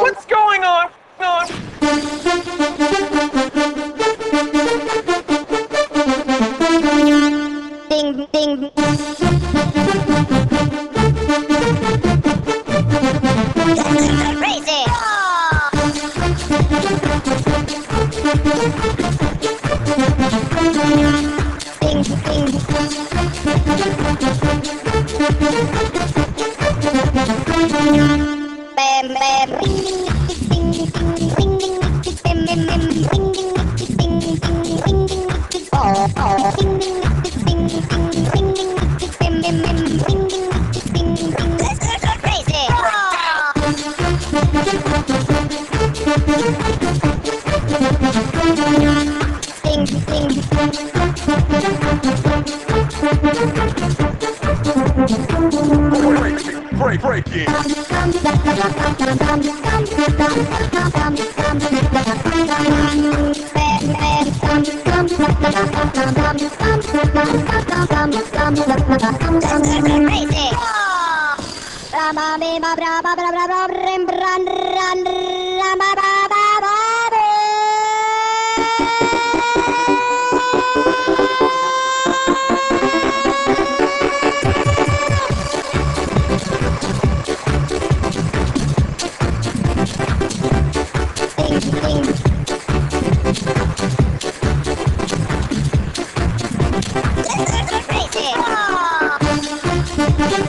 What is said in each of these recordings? What's going on? Ding ding. Crazy. Ding ding. Bam bam ding ding ding ding bam bam ding ding ding ding ding oh ding ding ding ding bam bam ding ding ding this is crazy ding ding breaking.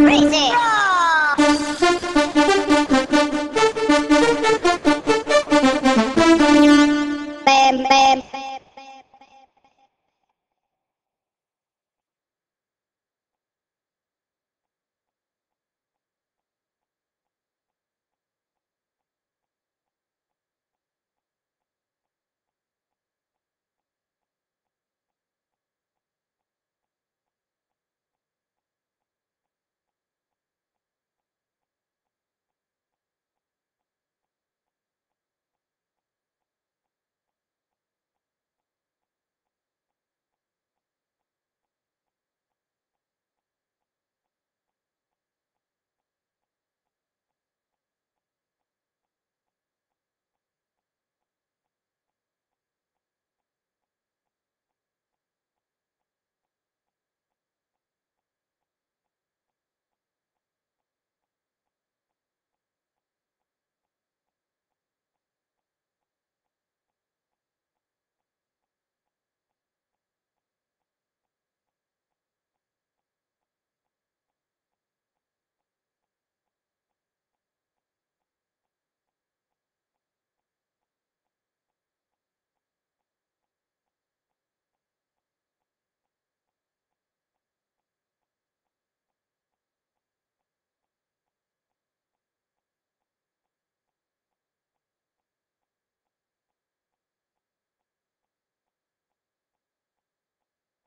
Crazy.